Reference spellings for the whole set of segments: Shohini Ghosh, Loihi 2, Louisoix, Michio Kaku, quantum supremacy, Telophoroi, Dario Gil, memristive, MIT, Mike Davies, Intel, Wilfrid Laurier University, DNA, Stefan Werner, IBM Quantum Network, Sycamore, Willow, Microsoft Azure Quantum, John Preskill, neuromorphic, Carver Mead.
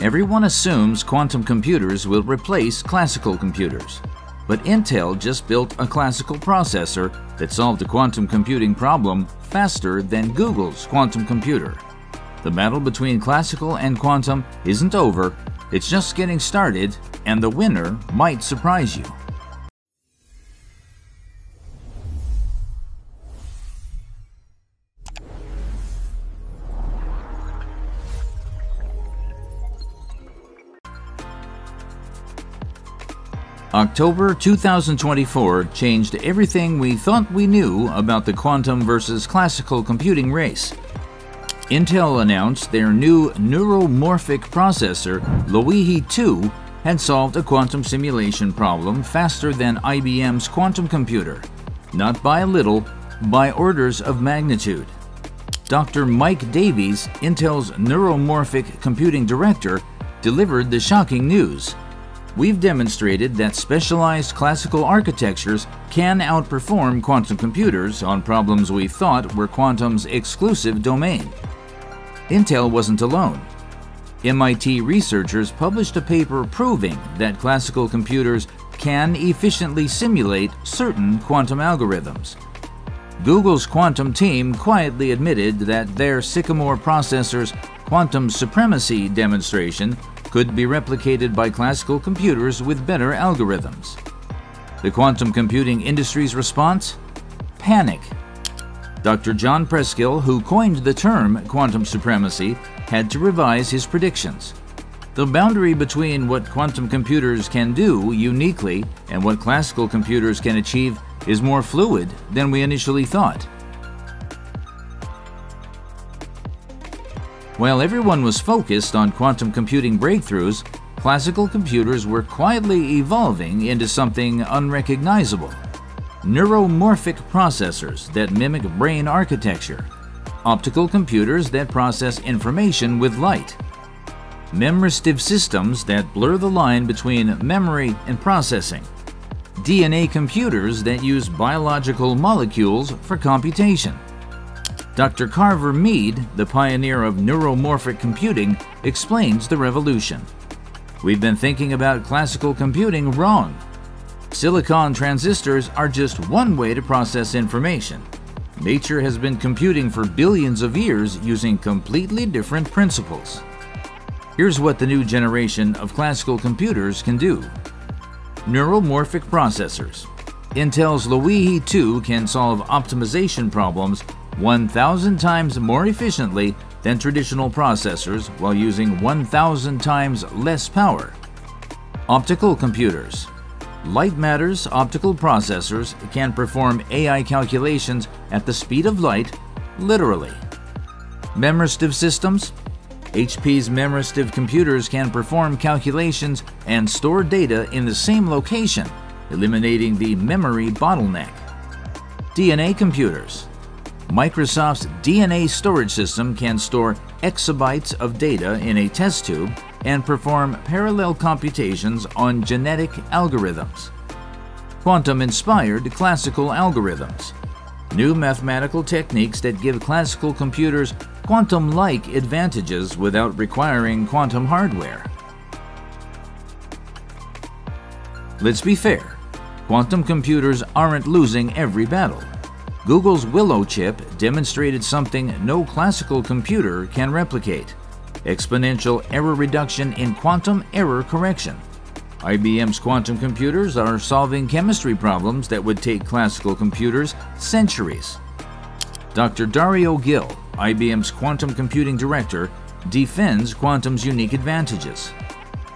Everyone assumes quantum computers will replace classical computers, but Intel just built a classical processor that solved the quantum computing problem faster than Google's quantum computer. The battle between classical and quantum isn't over, it's just getting started, and the winner might surprise you. October 2024 changed everything we thought we knew about the quantum versus classical computing race. Intel announced their new neuromorphic processor, Loihi 2, had solved a quantum simulation problem faster than IBM's quantum computer. Not by a little, by orders of magnitude. Dr. Mike Davies, Intel's neuromorphic computing director, delivered the shocking news. We've demonstrated that specialized classical architectures can outperform quantum computers on problems we thought were quantum's exclusive domain. Intel wasn't alone. MIT researchers published a paper proving that classical computers can efficiently simulate certain quantum algorithms. Google's quantum team quietly admitted that their Sycamore processor's quantum supremacy demonstration could be replicated by classical computers with better algorithms. The quantum computing industry's response? Panic. Dr. John Preskill, who coined the term quantum supremacy, had to revise his predictions. The boundary between what quantum computers can do uniquely and what classical computers can achieve is more fluid than we initially thought. While everyone was focused on quantum computing breakthroughs, classical computers were quietly evolving into something unrecognizable. Neuromorphic processors that mimic brain architecture, optical computers that process information with light, memoristive systems that blur the line between memory and processing, DNA computers that use biological molecules for computation. Dr. Carver Mead, the pioneer of neuromorphic computing, explains the revolution. We've been thinking about classical computing wrong. Silicon transistors are just one way to process information. Nature has been computing for billions of years using completely different principles. Here's what the new generation of classical computers can do. Neuromorphic processors. Intel's Loihi 2 can solve optimization problems 1,000 times more efficiently than traditional processors while using 1,000 times less power. Optical computers. Light matter's optical processors can perform AI calculations at the speed of light, literally. Memoristive systems. HP's memoristive computers can perform calculations and store data in the same location, eliminating the memory bottleneck. DNA computers. Microsoft's DNA storage system can store exabytes of data in a test tube and perform parallel computations on genetic algorithms. Quantum-inspired classical algorithms. New mathematical techniques that give classical computers quantum-like advantages without requiring quantum hardware. Let's be fair. Quantum computers aren't losing every battle. Google's Willow chip demonstrated something no classical computer can replicate: exponential error reduction in quantum error correction. IBM's quantum computers are solving chemistry problems that would take classical computers centuries. Dr. Dario Gil, IBM's quantum computing director, defends quantum's unique advantages.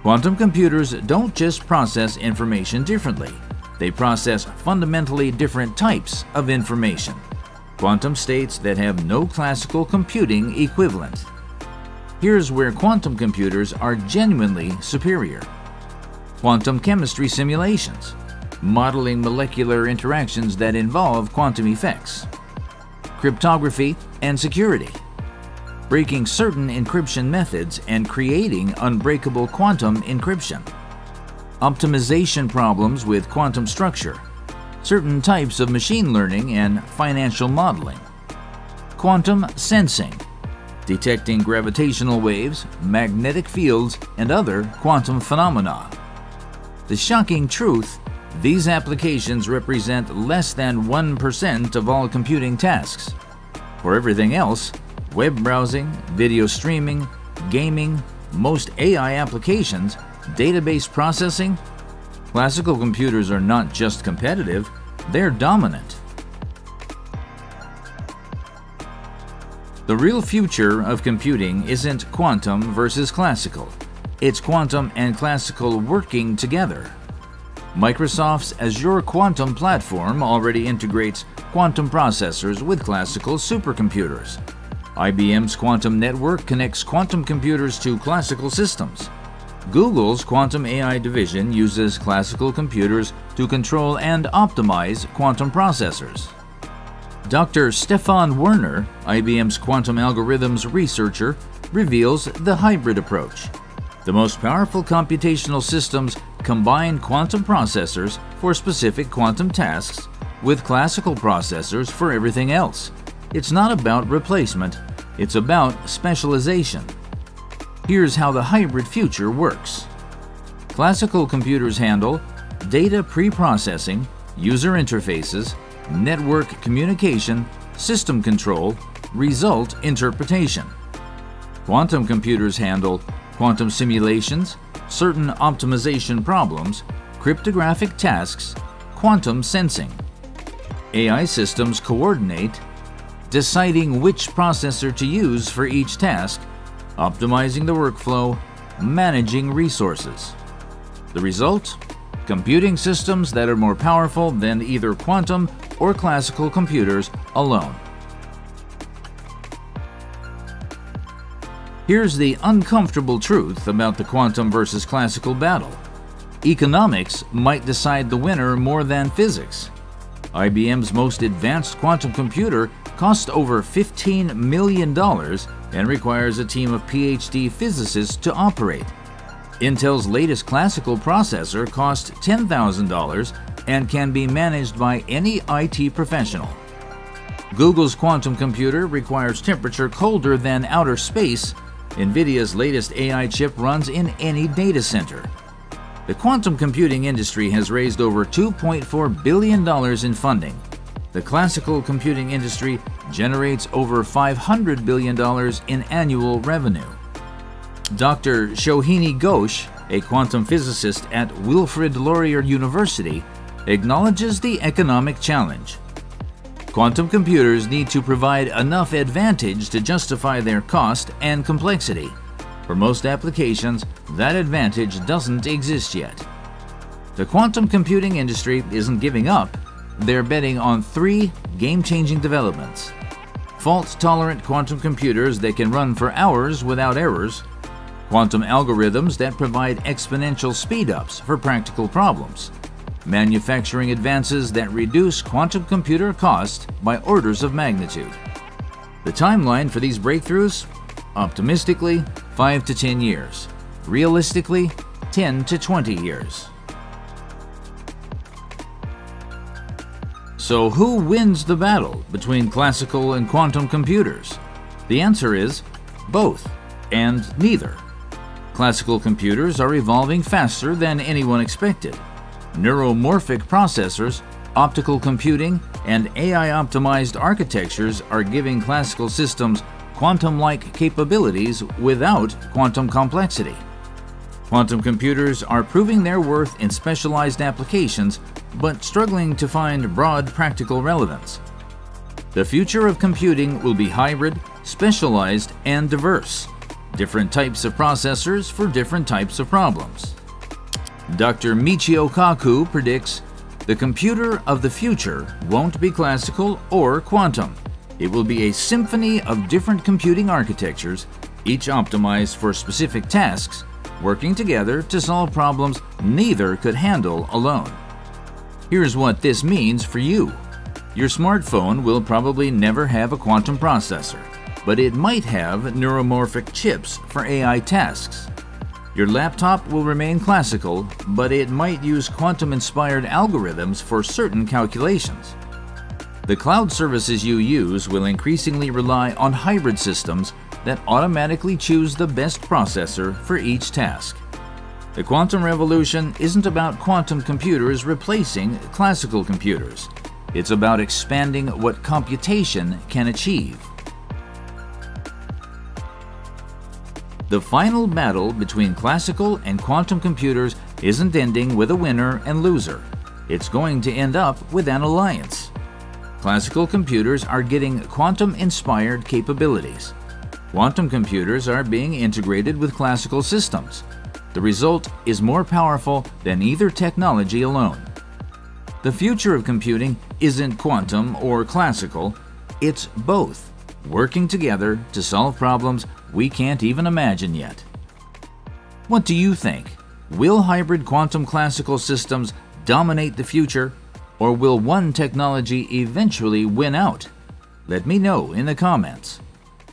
Quantum computers don't just process information differently. They process fundamentally different types of information, quantum states that have no classical computing equivalent. Here's where quantum computers are genuinely superior. Quantum chemistry simulations, modeling molecular interactions that involve quantum effects. Cryptography and security, breaking certain encryption methods and creating unbreakable quantum encryption. Optimization problems with quantum structure, certain types of machine learning and financial modeling. Quantum sensing, detecting gravitational waves, magnetic fields, and other quantum phenomena. The shocking truth: these applications represent less than 1% of all computing tasks. For everything else, web browsing, video streaming, gaming, most AI applications, database processing, classical computers are not just competitive, they're dominant. The real future of computing isn't quantum versus classical. It's quantum and classical working together. Microsoft's Azure Quantum platform already integrates quantum processors with classical supercomputers. IBM's Quantum Network connects quantum computers to classical systems. Google's Quantum AI division uses classical computers to control and optimize quantum processors. Dr. Stefan Werner, IBM's quantum algorithms researcher, reveals the hybrid approach. The most powerful computational systems combine quantum processors for specific quantum tasks with classical processors for everything else. It's not about replacement, it's about specialization. Here's how the hybrid future works. Classical computers handle data pre-processing, user interfaces, network communication, system control, result interpretation. Quantum computers handle quantum simulations, certain optimization problems, cryptographic tasks, quantum sensing. AI systems coordinate, deciding which processor to use for each task, optimizing the workflow, managing resources. The result? Computing systems that are more powerful than either quantum or classical computers alone. Here's the uncomfortable truth about the quantum versus classical battle. Economics might decide the winner more than physics. IBM's most advanced quantum computer costs over $15 million and requires a team of PhD physicists to operate. Intel's latest classical processor costs $10,000 and can be managed by any IT professional. Google's quantum computer requires temperature colder than outer space. NVIDIA's latest AI chip runs in any data center. The quantum computing industry has raised over $2.4 billion in funding. The classical computing industry generates over $500 billion in annual revenue. Dr. Shohini Ghosh, a quantum physicist at Wilfrid Laurier University, acknowledges the economic challenge. Quantum computers need to provide enough advantage to justify their cost and complexity. For most applications, that advantage doesn't exist yet. The quantum computing industry isn't giving up. They're betting on three game-changing developments: fault-tolerant quantum computers that can run for hours without errors, quantum algorithms that provide exponential speed-ups for practical problems, manufacturing advances that reduce quantum computer cost by orders of magnitude. The timeline for these breakthroughs? Optimistically, 5 to 10 years. Realistically, 10 to 20 years. So who wins the battle between classical and quantum computers? The answer is both and neither. Classical computers are evolving faster than anyone expected. Neuromorphic processors, optical computing, and AI-optimized architectures are giving classical systems quantum-like capabilities without quantum complexity. Quantum computers are proving their worth in specialized applications, but struggling to find broad practical relevance. The future of computing will be hybrid, specialized, and diverse. Different types of processors for different types of problems. Dr. Michio Kaku predicts the computer of the future won't be classical or quantum. It will be a symphony of different computing architectures, each optimized for specific tasks, working together to solve problems neither could handle alone. Here's what this means for you. Your smartphone will probably never have a quantum processor, but it might have neuromorphic chips for AI tasks. Your laptop will remain classical, but it might use quantum-inspired algorithms for certain calculations. The cloud services you use will increasingly rely on hybrid systems that automatically choose the best processor for each task. The quantum revolution isn't about quantum computers replacing classical computers. It's about expanding what computation can achieve. The final battle between classical and quantum computers isn't ending with a winner and loser. It's going to end up with an alliance. Classical computers are getting quantum-inspired capabilities. Quantum computers are being integrated with classical systems. The result is more powerful than either technology alone. The future of computing isn't quantum or classical, it's both, working together to solve problems we can't even imagine yet. What do you think? Will hybrid quantum classical systems dominate the future, or will one technology eventually win out? Let me know in the comments.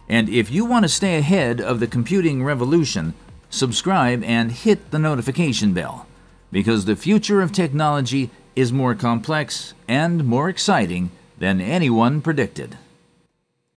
And if you want to stay ahead of the computing revolution, subscribe and hit the notification bell, because the future of technology is more complex and more exciting than anyone predicted.